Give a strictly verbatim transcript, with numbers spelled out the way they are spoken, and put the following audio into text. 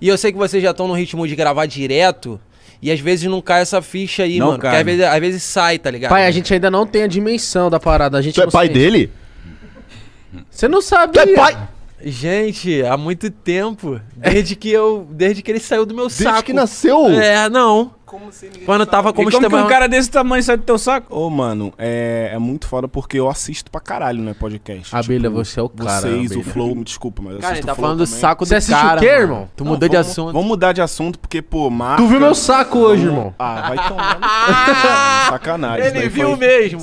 E eu sei que vocês já estão no ritmo de gravar direto. E às vezes não cai essa ficha aí, não, mano. Cai. Porque às vezes, às vezes sai, tá ligado? Pai, a gente ainda não tem a dimensão da parada. A gente tu não é pai sente. Dele? Você não sabe. Tu é pai? Gente, há muito tempo. Desde que eu. Desde que ele saiu do meu desde saco. Desde que nasceu? É, não. Como se ninguém quando tava como, como que um cara desse tamanho sai do teu saco? Ô, oh, mano, é, é muito foda porque eu assisto pra caralho, né, podcast. Abelha, tipo, você é o cara. Vocês, Abelha. O Flow, me desculpa, mas eu cara, assisto ele tá o Flow falando também. Do saco desse cara, o quê, irmão? Tu não, mudou vamos, de assunto. Vamos mudar de assunto porque, pô, marca... Tu viu meu saco hoje, irmão? Ah, vai tomar. Sacanagem. Ele viu foi... mesmo.